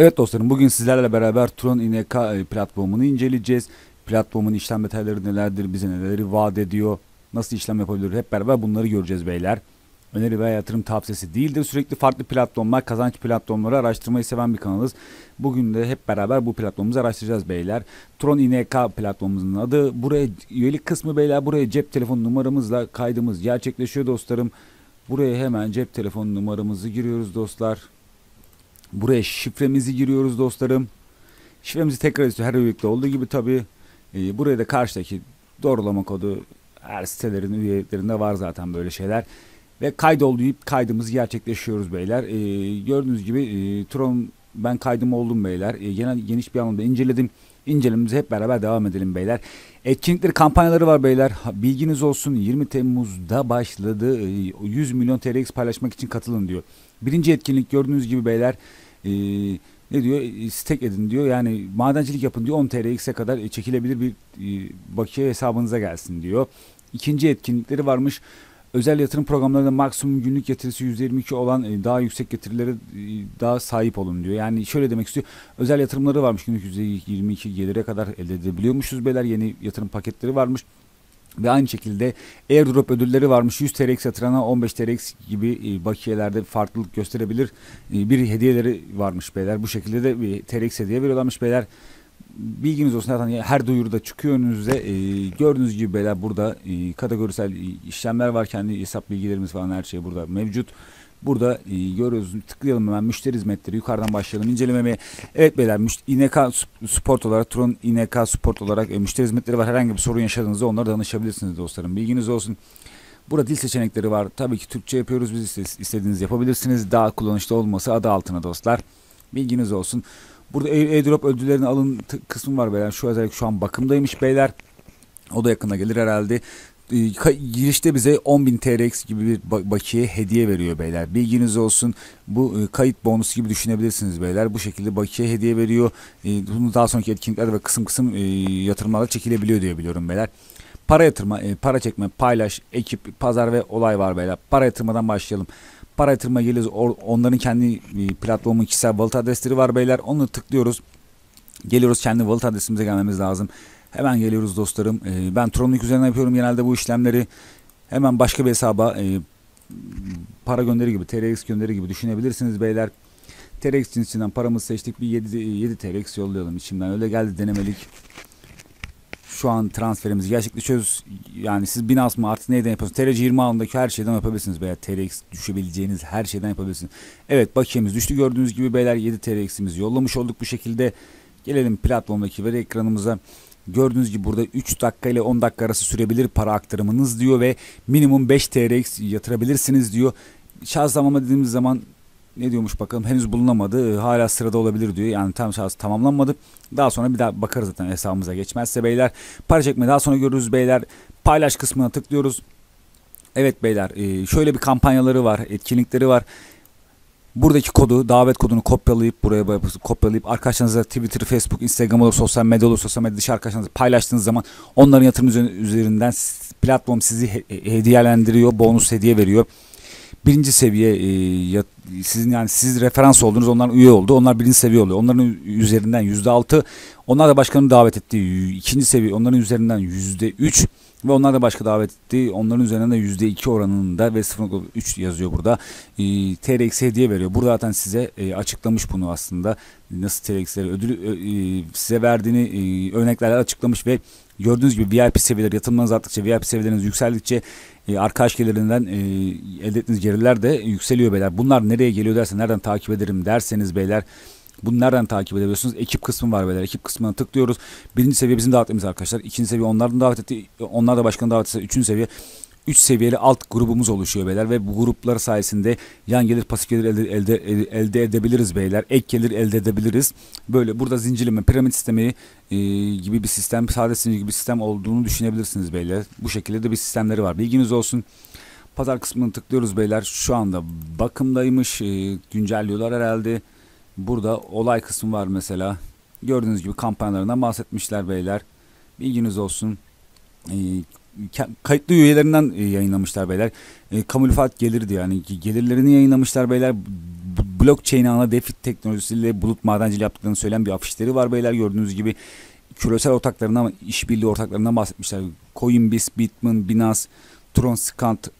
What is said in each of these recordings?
Evet dostlarım, bugün sizlerle beraber Tron.ink platformunu inceleyeceğiz. Platformun işlem detayları nelerdir, bize neleri vaat ediyor, nasıl işlem yapabilir, hep beraber bunları göreceğiz beyler. Öneri veya yatırım tavsiyesi değildir. Sürekli farklı platformlar, kazanç platformları araştırmayı seven bir kanalız. Bugün de hep beraber bu platformumuzu araştıracağız beyler. Tron.ink platformumuzun adı. Buraya üyelik kısmı beyler, buraya cep telefon numaramızla kaydımız gerçekleşiyor dostlarım. Buraya hemen cep telefon numaramızı giriyoruz dostlar. Buraya şifremizi giriyoruz dostlarım. Şifremizi tekrar istiyor her üyelikte olduğu gibi tabi. Buraya da karşıdaki doğrulama kodu, her sitelerin üyeliklerinde var zaten böyle şeyler. Ve kaydoluyup kaydımızı gerçekleşiyoruz beyler. Gördüğünüz gibi Tron, ben kaydım oldum beyler. Genel geniş bir anlamda inceledim. İncelememize hep beraber devam edelim beyler. Etkinlikleri, kampanyaları var beyler. Bilginiz olsun, 20 Temmuz'da başladı. 100 milyon TRX paylaşmak için katılın diyor. Birinci etkinlik gördüğünüz gibi beyler. Ne diyor? Stake edin diyor. Yani madencilik yapın diyor. 10 TRX'e kadar çekilebilir bir bakiye hesabınıza gelsin diyor. İkinci etkinlikleri varmış. Özel yatırım programlarında maksimum günlük getirisi %22 olan daha yüksek getirilere daha sahip olun diyor. Yani şöyle demek istiyor. Özel yatırımları varmış, günlük %22 gelire kadar elde edebiliyormuşuz beyler. Yeni yatırım paketleri varmış. Ve aynı şekilde airdrop ödülleri varmış. 100 TRX yatırana 15 TRX gibi bakiyelerde farklılık gösterebilir bir hediyeleri varmış beyler. Bu şekilde de bir TRX hediye veriyorlarmış beyler. Bilginiz olsun, zaten her duyuruda çıkıyor önünüze. Gördüğünüz gibi beyler burada kategorisel işlemler var. Kendi hesap bilgilerimiz falan her şey burada mevcut. Burada görüyoruz, tıklayalım hemen müşteri hizmetleri, yukarıdan başlayalım incelemeye. Evet beyler, Tron.ink Support olarak müşteri hizmetleri var. Herhangi bir sorun yaşadığınızda onlara danışabilirsiniz dostlarım, bilginiz olsun. Burada dil seçenekleri var. Tabii ki Türkçe yapıyoruz biz, istediğiniz yapabilirsiniz. Daha kullanışlı olması adı altına dostlar, bilginiz olsun. Burada airdrop ödüllerini alın kısmı var beyler. Şu özellikle şu an bakımdaymış beyler. O da yakında gelir herhalde. Girişte bize 10.000 TRX gibi bir bakiye hediye veriyor beyler. Bilginiz olsun. Bu kayıt bonusu gibi düşünebilirsiniz beyler. Bu şekilde bakiye hediye veriyor. Bunu daha sonraki etkinliklerde ve kısım yatırımlarla çekilebiliyor diye biliyorum beyler. Para yatırma, para çekme, paylaş, ekip, pazar ve olay var beyler. Para yatırmadan başlayalım. Para yatırma geliyoruz. Onların kendi platformun kişisel wallet adresleri var beyler. Onu tıklıyoruz. Geliyoruz, kendi wallet adresimize gelmemiz lazım. Hemen geliyoruz dostlarım. Ben Tron.ink üzerinden yapıyorum genelde bu işlemleri. Hemen başka bir hesaba para gönderi gibi, TRX gönderi gibi düşünebilirsiniz beyler. TRX cinsinden paramızı seçtik. Bir 7 TRX yollayalım. İçimden öyle geldi, denemelik. Şu an transferimizi gerçekleşiyoruz. Yani siz Binance mı artık neyden yapıyorsunuz? TRC20 alındaki her şeyden yapabilirsiniz beyler. TRX düşebileceğiniz her şeyden yapabilirsiniz. Evet, bakiyemiz düştü gördüğünüz gibi beyler. 7 TRX'imizi yollamış olduk bu şekilde. Gelelim platformdaki veri ekranımıza. Gördüğünüz gibi burada 3 dakika ile 10 dakika arası sürebilir para aktarımınız diyor ve minimum 5 TRX yatırabilirsiniz diyor. Şans zamanı dediğimiz zaman ne diyormuş bakalım, henüz bulunamadı, hala sırada olabilir diyor. Yani tam şans tamamlanmadı, daha sonra bir daha bakarız zaten hesabımıza geçmezse beyler. Para çekme daha sonra görürüz beyler. Paylaş kısmına tıklıyoruz. Evet beyler, şöyle bir kampanyaları var, etkinlikleri var. Buradaki kodu, davet kodunu kopyalayıp buraya kopyalayıp arkadaşlarınızla Twitter, Facebook, Instagram olur, sosyal medya olur, sosyal medya dışı arkadaşlarınızla paylaştığınız zaman onların yatırım üzerinden platform sizi hediyelendiriyor, bonus hediye veriyor. Birinci seviye sizin, yani siz referans oldunuz, onların üye oldu, onlar birinci seviye oluyor. Onların üzerinden %6, onlar da başkanı davet ettiği ikinci seviye, onların üzerinden %3 ve onlar da başka davet ettiği, onların üzerinden de %2 oranında ve 0.3 yazıyor burada. TRX hediye veriyor. Burada zaten size açıklamış bunu aslında, nasıl TRX'leri ödül size verdiğini örneklerle açıklamış ve gördüğünüz gibi VIP seviyeler, yatırımlarınız arttıkça, VIP seviyeleriniz yükseldikçe arkadaş gelirinden elde ettiğiniz gelirler de yükseliyor beyler. Bunlar nereye geliyor dersen, nereden takip ederim derseniz beyler, bunu nereden takip edebiliyorsunuz? Ekip kısmı var beyler. Ekip kısmına tıklıyoruz. Birinci seviye bizim davetimiz arkadaşlar. İkinci seviye onların davet ettiği, onlar da başkanı davet ettiği. Üçüncü seviye, 3 seviyeli alt grubumuz oluşuyor beyler ve bu gruplar sayesinde yan gelir, pasif gelir elde edebiliriz beyler. Ek gelir elde edebiliriz. Böyle burada zincirleme, piramit sistemi gibi bir sistem, sade zincir gibi bir sistem olduğunu düşünebilirsiniz beyler. Bu şekilde de bir sistemleri var, bilginiz olsun. Pazar kısmını tıklıyoruz beyler. Şu anda bakımdaymış. Güncelliyorlar herhalde. Burada olay kısmı var mesela. Gördüğünüz gibi kampanyalarından bahsetmişler beyler, bilginiz olsun. Kayıtlı üyelerinden yayınlamışlar beyler. Kamülfat gelirdi, yani gelirlerini yayınlamışlar beyler. blockchain ağına Defi teknolojisiyle bulut madenciliği yaptıklarını söyleyen bir afişleri var beyler, gördüğünüz gibi. Küresel ortaklarından, işbirliği ortaklarından bahsetmişler. Coinbase, Bitmain, Binance, Tronscant,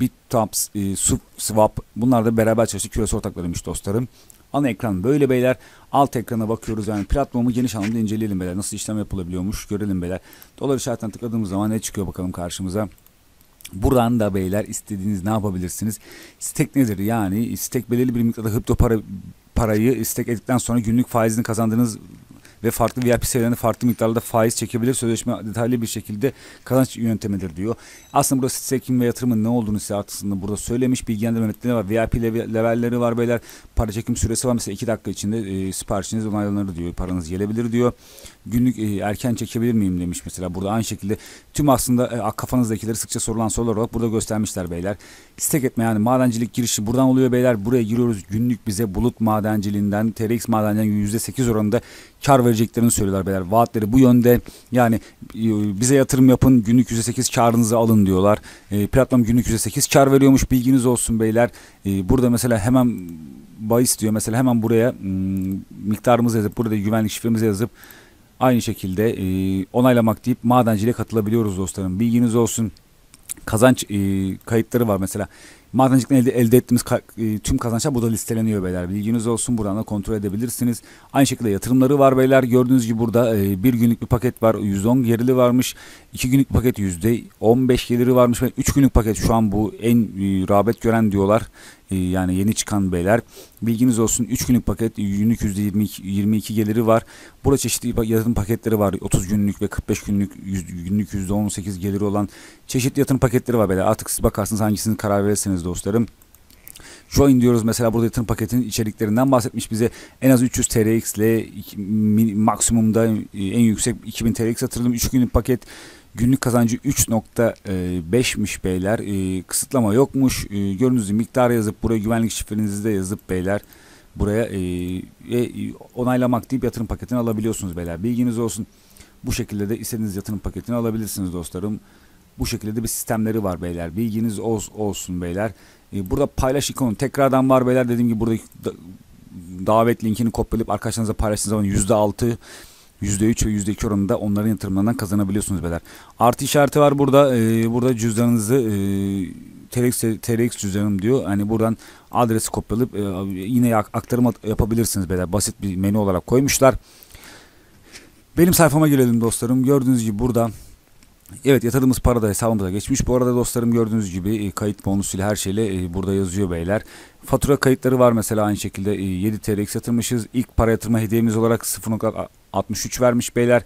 BitTops, Swap, bunlar da beraber çalıştığı küresel ortaklarıymış dostlarım. Ana ekran böyle beyler. Alt ekrana bakıyoruz, yani platformu geniş anlamda inceleyelim beyler. Nasıl işlem yapılabiliyormuş görelim beyler. Dolar işaretinden tıkladığımız zaman ne çıkıyor bakalım karşımıza. Buradan da beyler istediğiniz ne yapabilirsiniz? Stake nedir? Yani stake belirli bir miktarda kripto parayı stake ettikten sonra günlük faizini kazandığınız ve farklı VIP seviyelerinde farklı miktarlarda faiz çekebilir. Sözleşme detaylı bir şekilde kazanç yöntemidir diyor. Aslında burası staking ve yatırımın ne olduğunu size aslında burada söylemiş. Bilgilendirme metnleri var. VIP levelleri var beyler. Para çekim süresi var. Mesela 2 dakika içinde siparişiniz onaylanır diyor. Paranız gelebilir diyor. Günlük erken çekebilir miyim demiş mesela. Burada aynı şekilde tüm aslında kafanızdakileri sıkça sorulan sorular olarak burada göstermişler beyler. Stake etme, yani madencilik girişi buradan oluyor beyler. Buraya giriyoruz. Günlük bize bulut madenciliğinden, TRX madenciliğinden %8 oranında kar vereceklerini söylüyorlar beyler. Vaatleri bu yönde. Yani bize yatırım yapın, günlük %8 karınızı alın diyorlar. Platform günlük %8 kar veriyormuş, bilginiz olsun beyler. Burada mesela hemen bahis diyor. Mesela hemen buraya miktarımızı yazıp, burada güvenlik şifremizi yazıp aynı şekilde onaylamak deyip madenciliğe katılabiliyoruz dostlarım. Bilginiz olsun. Kazanç kayıtları var mesela. Madencilikten elde ettiğimiz tüm kazançlar burada listeleniyor beyler. Bilginiz olsun, buradan da kontrol edebilirsiniz. Aynı şekilde yatırımları var beyler. Gördüğünüz gibi burada bir günlük bir paket var. %10 gerili varmış. 2 günlük paket %15 geliri varmış. 3 günlük paket şu an bu en rağbet gören diyorlar. Yani yeni çıkan beyler. Bilginiz olsun, 3 günlük paket günlük %22 geliri var. Burada çeşitli yatırım paketleri var. 30 günlük ve 45 günlük günlük %18 geliri olan çeşitli yatırım paketleri var beyler. Artık siz bakarsınız, hangisini karar verirsiniz dostlarım. Join diyoruz mesela, burada yatırım paketinin içeriklerinden bahsetmiş bize. En az 300 TRX ile maksimumda en yüksek 2000 TRX yatırılım. 3 günlük paket günlük kazancı 3.5'miş beyler. Kısıtlama yokmuş. Gördüğünüz gibi miktarı yazıp buraya güvenlik şifrenizi de yazıp beyler buraya onaylamak deyip yatırım paketini alabiliyorsunuz beyler. Bilginiz olsun. Bu şekilde de istediğiniz yatırım paketini alabilirsiniz dostlarım. Bu şekilde de bir sistemleri var beyler. Bilginiz olsun beyler. Burada paylaş ikonu tekrardan var beyler. Dediğim gibi burada davet linkini kopyalayıp arkadaşlarınıza paylaştığınız zaman %6, %3 ve %2 oranında onların yatırımlarından kazanabiliyorsunuz beyler. Artı işareti var burada. Burada cüzdanınızı TRX cüzdanım diyor. Hani buradan adresi kopyalayıp yine aktarım yapabilirsiniz beyler. Basit bir menü olarak koymuşlar. Benim sayfama gelelim dostlarım. Gördüğünüz gibi burada evet, yatırdığımız para da hesabımıza geçmiş. Bu arada dostlarım gördüğünüz gibi kayıt bonusuyla her şeyle burada yazıyor beyler. Fatura kayıtları var mesela, aynı şekilde 7 TRX yatırmışız. İlk para yatırma hediyemiz olarak 0.63 vermiş beyler.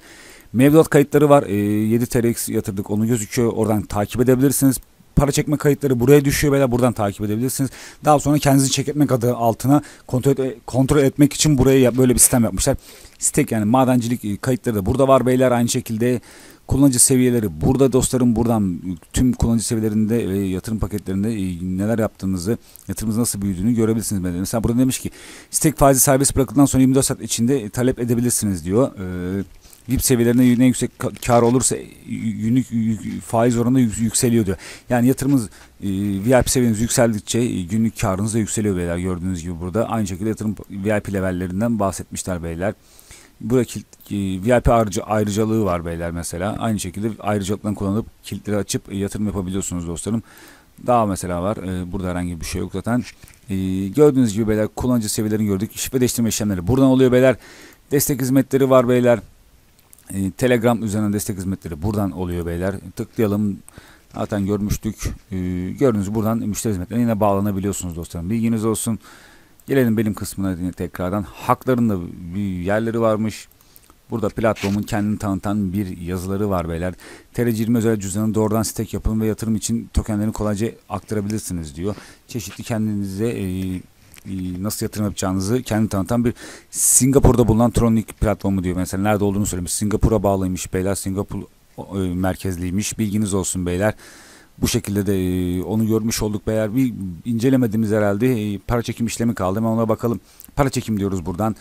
Mevduat kayıtları var. 7 TRX yatırdık, onu gözüküyor. Oradan takip edebilirsiniz. Para çekme kayıtları buraya düşüyor beyler. Buradan takip edebilirsiniz. Daha sonra kendinizi check etmek adı altına kontrol etmek için buraya böyle bir sistem yapmışlar. Stake, yani madencilik kayıtları da burada var beyler. Aynı şekilde kullanıcı seviyeleri burada dostlarım. Buradan tüm kullanıcı seviyelerinde ve yatırım paketlerinde neler yaptığınızı, yatırımınızın nasıl büyüdüğünü görebilirsiniz. Mesela burada demiş ki stake faizi serbest bırakıldıktan sonra 24 saat içinde talep edebilirsiniz diyor. VIP seviyelerine ne yüksek kar olursa günlük faiz oranı yükseliyor diyor. Yani yatırımınız VIP seviyeniz yükseldikçe günlük karınız da yükseliyor beyler. Gördüğünüz gibi burada aynı şekilde yatırım VIP levellerinden bahsetmişler beyler. Burada VIP ayrıcalığı var beyler mesela. Aynı şekilde ayrıcalıklarını kullanıp kilitleri açıp yatırım yapabiliyorsunuz dostlarım. Daha mesela var. Burada herhangi bir şey yok zaten. Gördüğünüz gibi beyler kullanıcı seviyelerini gördük. Şifre değiştirme işlemleri buradan oluyor beyler. Destek hizmetleri var beyler. Telegram üzerinden destek hizmetleri buradan oluyor beyler. Tıklayalım. Zaten görmüştük. Gördüğünüz buradan müşteri hizmetlerine yine bağlanabiliyorsunuz dostlarım. Bilginiz olsun. Gelelim benim kısmına tekrardan. Hakların da bir yerleri varmış. Burada platformun kendini tanıtan bir yazıları var beyler. TRC20 özel cüzdanı doğrudan stake yapın ve yatırım için tokenlerini kolayca aktarabilirsiniz diyor. Çeşitli kendinize nasıl yatırım yapacağınızı kendini tanıtan bir Singapur'da bulunan Tron.ink platformu diyor. Mesela nerede olduğunu söylemiş. Singapur'a bağlıymış beyler. Singapur merkezliymiş. Bilginiz olsun beyler. Bu şekilde de onu görmüş olduk beyler. Bir incelemediğimiz herhalde para çekim işlemi kaldı. Hemen ona bakalım. Para çekim diyoruz buradan.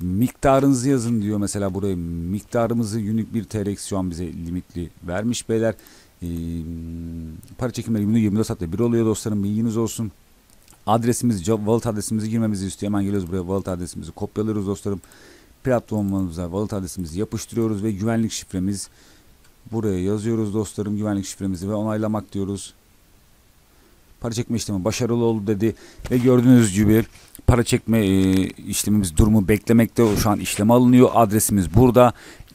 Miktarınızı yazın diyor mesela buraya. Miktarımızı günlük bir TRX şu an bize limitli vermiş beyler. Para çekimleri günlük 24 saatte bir oluyor dostlarım. Bilginiz olsun. adresimizi, wallet adresimizi girmemizi istiyor. Hemen geliyoruz buraya, wallet adresimizi kopyalıyoruz dostlarım. Platformumuza wallet adresimizi yapıştırıyoruz ve güvenlik şifremiz buraya yazıyoruz dostlarım, güvenlik şifremizi ve onaylamak diyoruz. Para çekme işlemi başarılı oldu dedi ve gördüğünüz gibi para çekme işlemimiz durumu beklemekte. Şu an işleme alınıyor. Adresimiz burada.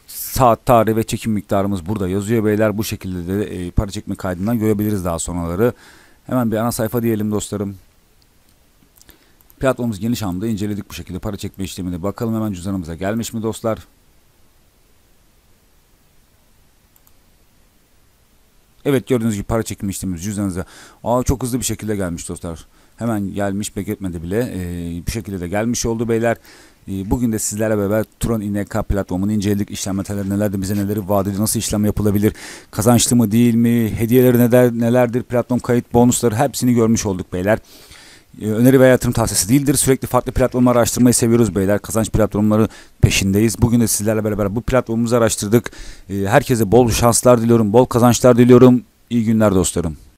Saat, tarih ve çekim miktarımız burada yazıyor beyler. Bu şekilde de para çekme kaydından görebiliriz daha sonraları. Hemen bir ana sayfa diyelim dostlarım. Platformumuz geniş hamda inceledik bu şekilde para çekme işlemini. Bakalım hemen cüzdanımıza gelmiş mi dostlar? Evet, gördüğünüz gibi para çekme işlemimiz cüzdanınıza çok hızlı bir şekilde gelmiş dostlar. Hemen gelmiş, bekletmedi bile. Bu şekilde de gelmiş oldu beyler. Bugün de sizlerle beraber Tron.ink platformunu inceledik. İşlem metaları nelerdir, bize neleri vaat ediyor, nasıl işlem yapılabilir, kazançlı mı değil mi, hediyeleri nelerdir, platform kayıt bonusları, hepsini görmüş olduk beyler. Öneri ve yatırım tavsiyesi değildir. Sürekli farklı platformları araştırmayı seviyoruz beyler. Kazanç platformları peşindeyiz. Bugün de sizlerle beraber bu platformumuzu araştırdık. Herkese bol şanslar diliyorum, bol kazançlar diliyorum. İyi günler dostlarım.